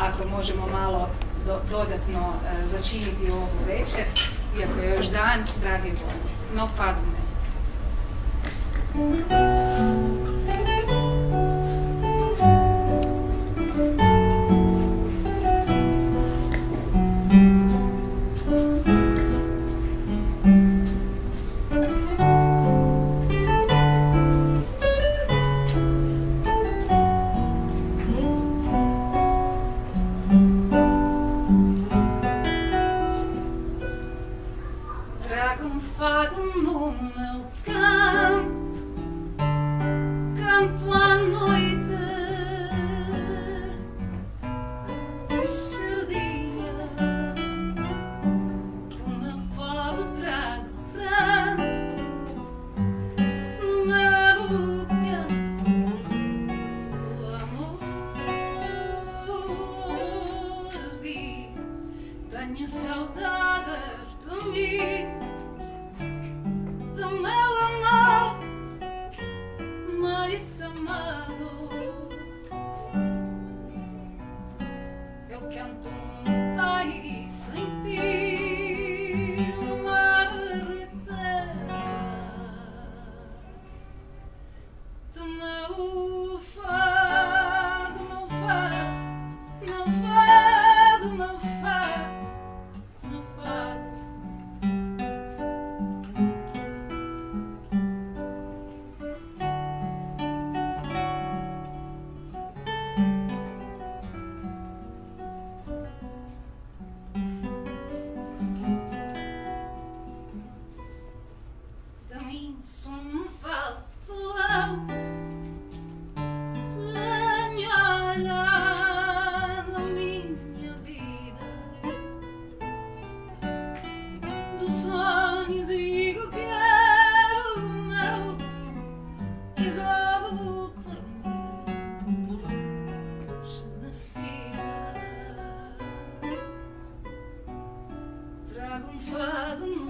ako možemo malo dodatno začiniti ovu večer, iako je još dan, dragi vojni, no padne. Trago fado.